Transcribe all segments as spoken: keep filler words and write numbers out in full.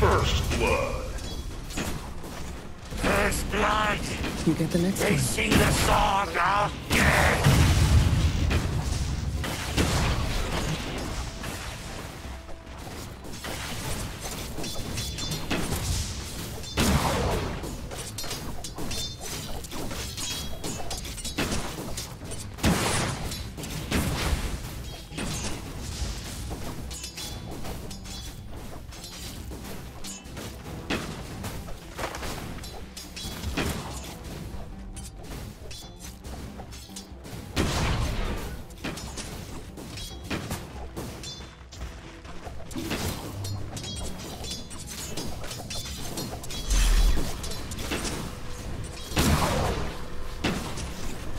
First blood. First blood. You get the next. They one. Sing the song out. Yeah.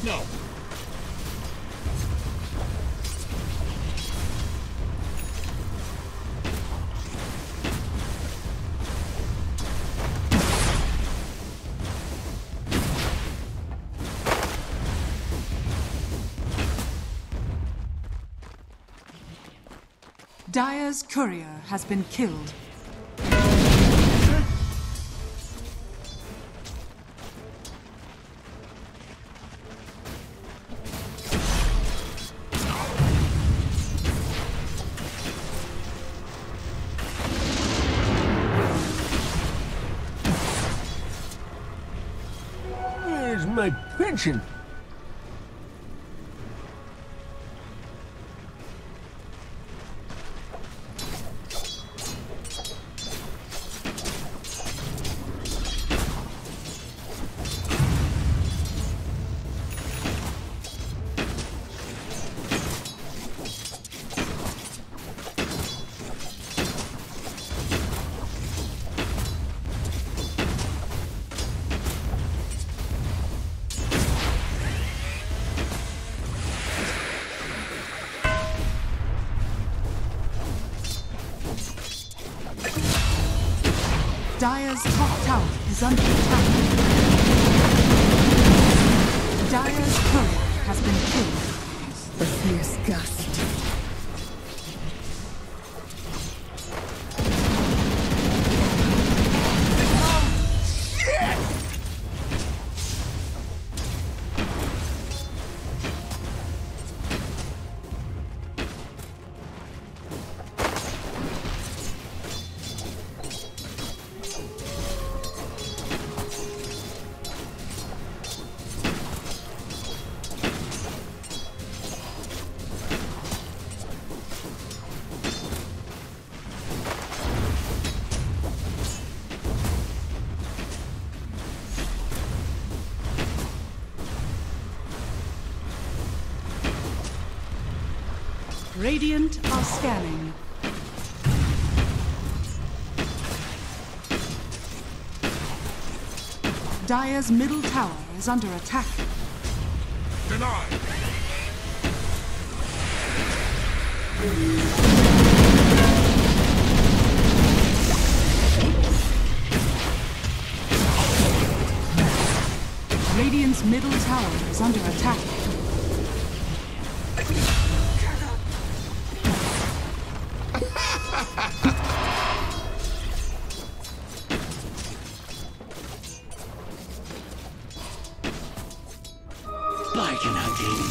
No. Dyer's courier has been killed. My pension. Dyer's top tower is under attack. Dyer's courier has been killed. The fierce gust. Radiant are scanning. Dyer's middle tower is under attack. Denied! Radiant's middle tower is under attack. Bye, Kanaki.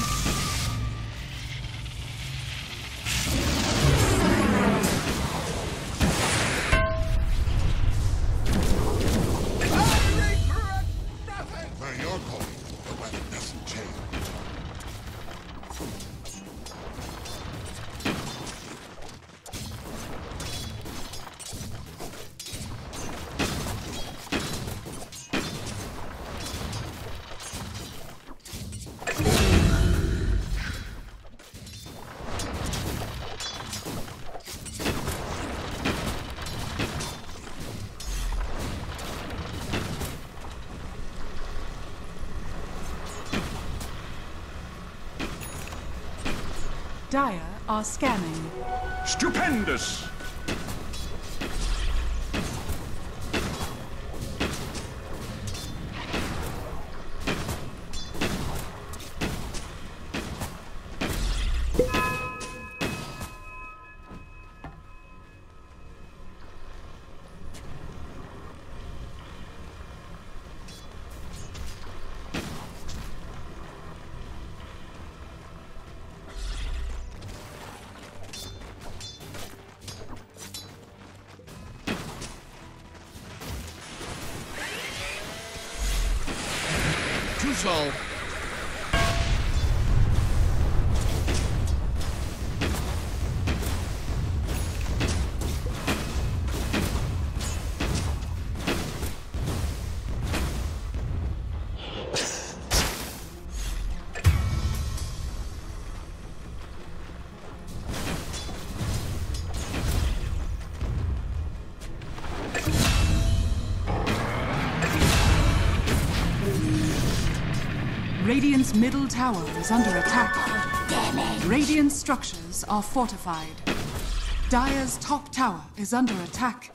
Dyer are scanning. Stupendous! Control. Radiant's middle tower is under attack. Radiant structures are fortified. Dyer's top tower is under attack.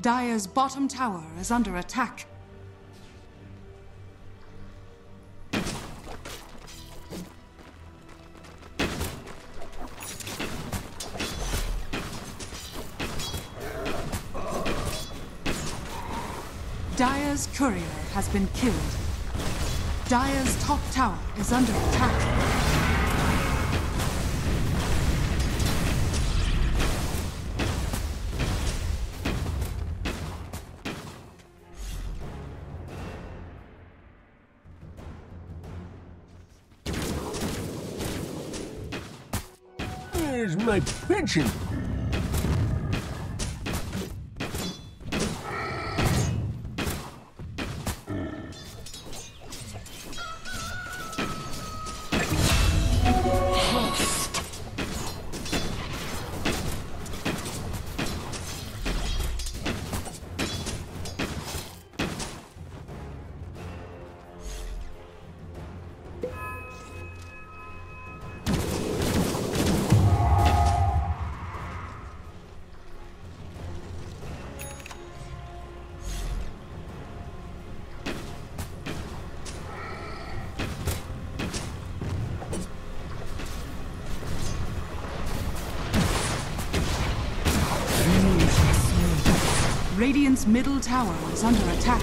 Dyer's bottom tower is under attack. Dyer's courier has been killed. Dyer's top tower is under attack. Where's my pension? Radiant's middle tower is under attack.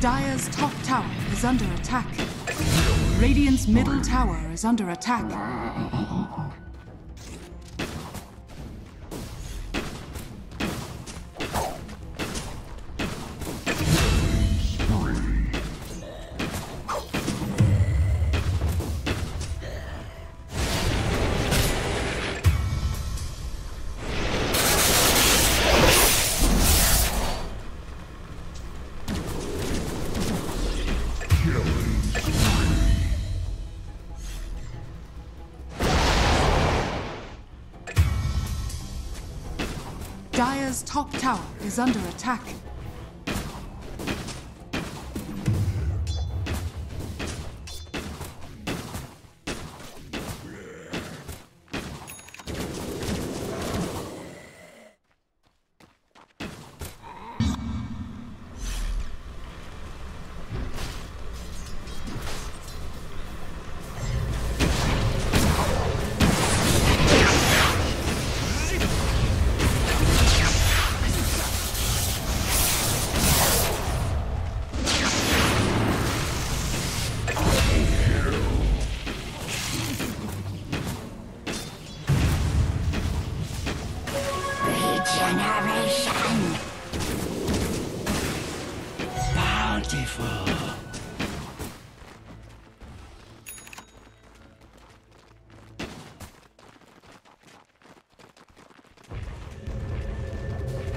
Dire's top tower is under attack. Radiant's middle tower is under attack. Dire's top tower is under attack. Dire's top tower is under attack.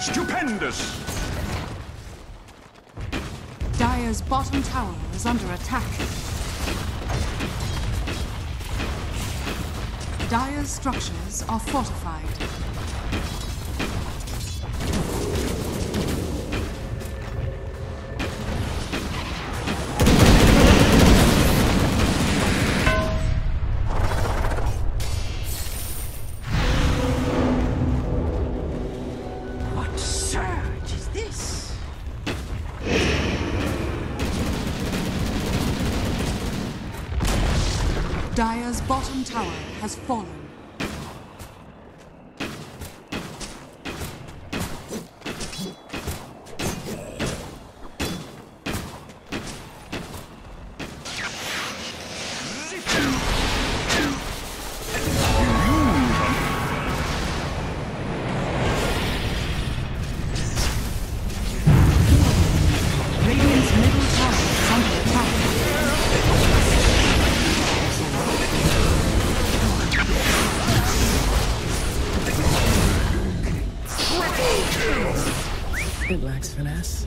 Stupendous! Dire's bottom tower is under attack. Dire's structures are fortified. Dire's bottom tower has fallen. It lacks finesse.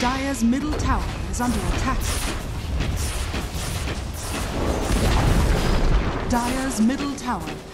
Dire's middle tower is under attack. Dire's middle tower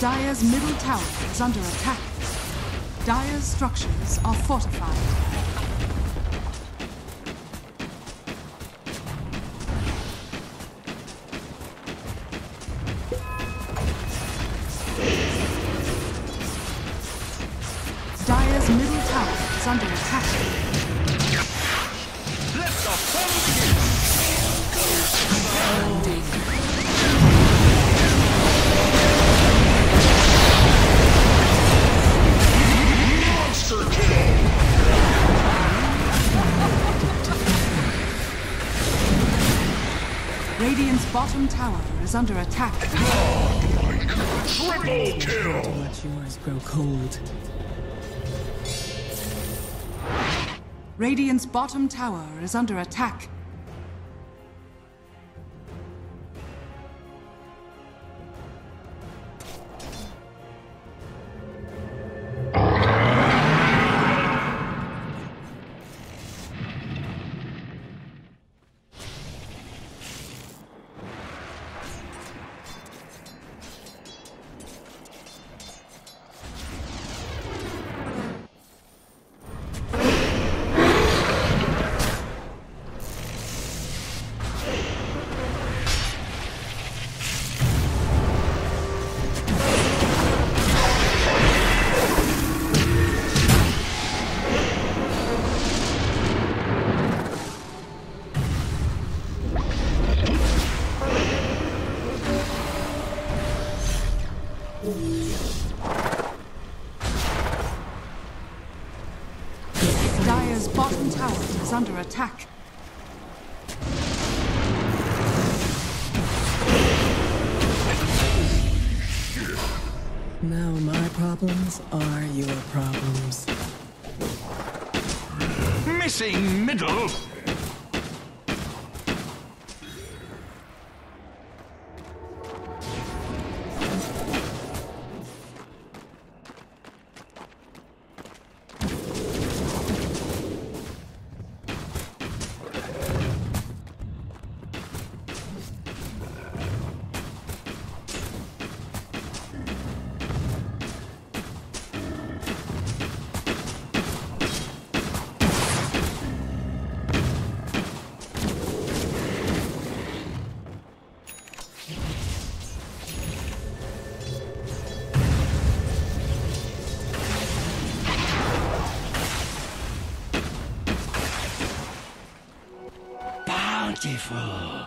Dire's middle tower is under attack. Dire's structures are fortified. Bottom tower is under attack. Oh, triple kill! Too much, your eyes grow cold. Radiant's bottom tower is under attack. Dire's bottom tower is under attack. Now my problems are your problems. Missing middle! Beautiful.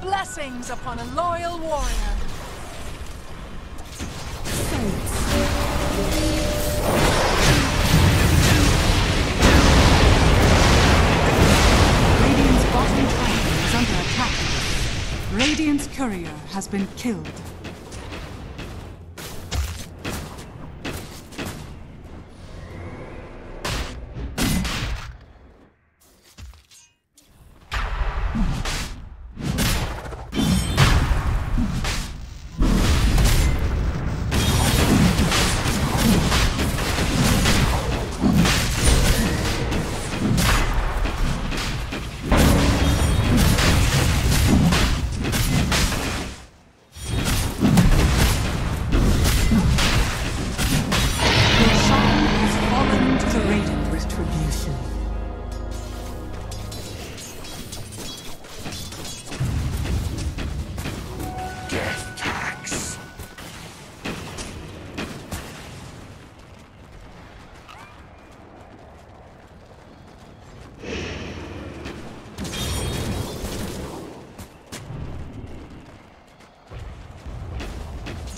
Blessings upon a loyal warrior. Radiant's bottom tower is under attack. Radiant's courier has been killed.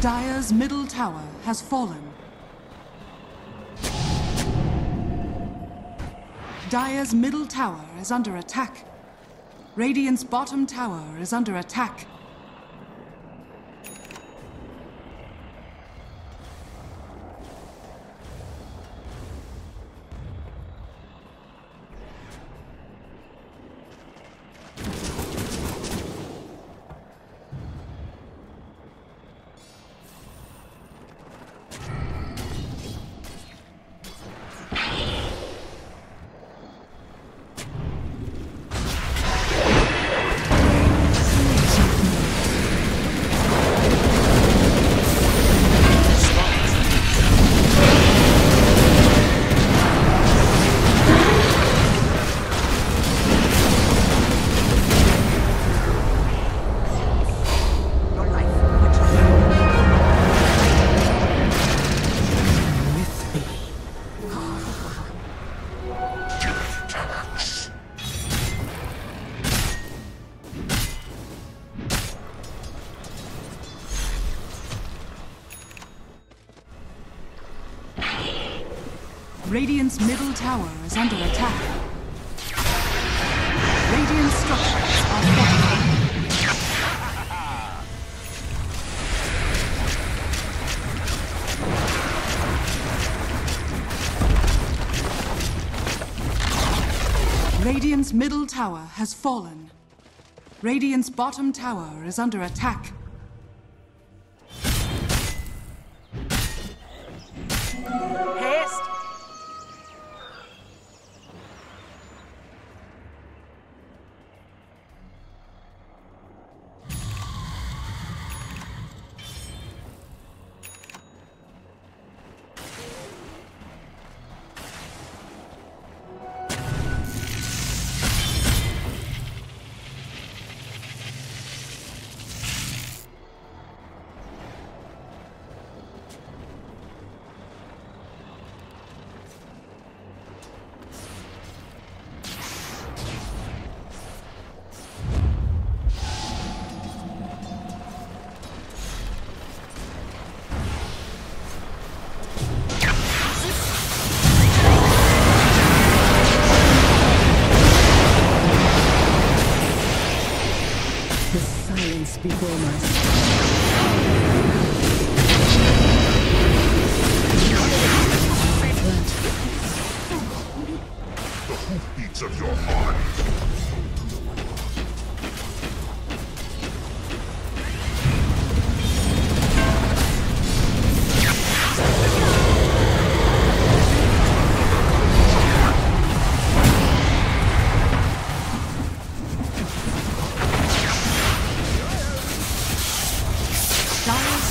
Dire's middle tower has fallen. Dire's middle tower is under attack. Radiant's bottom tower is under attack. Radiant's middle tower is under attack. Radiant structures are falling. Radiant's middle tower has fallen. Radiant's bottom tower is under attack. Before us.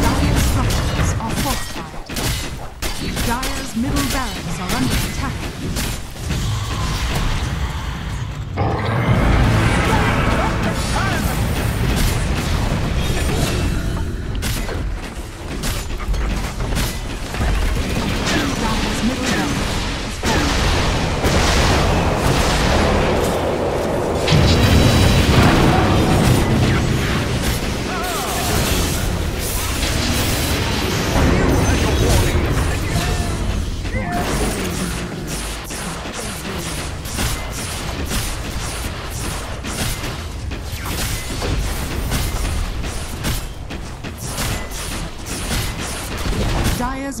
Dire's middle barracks are under attack. Dire's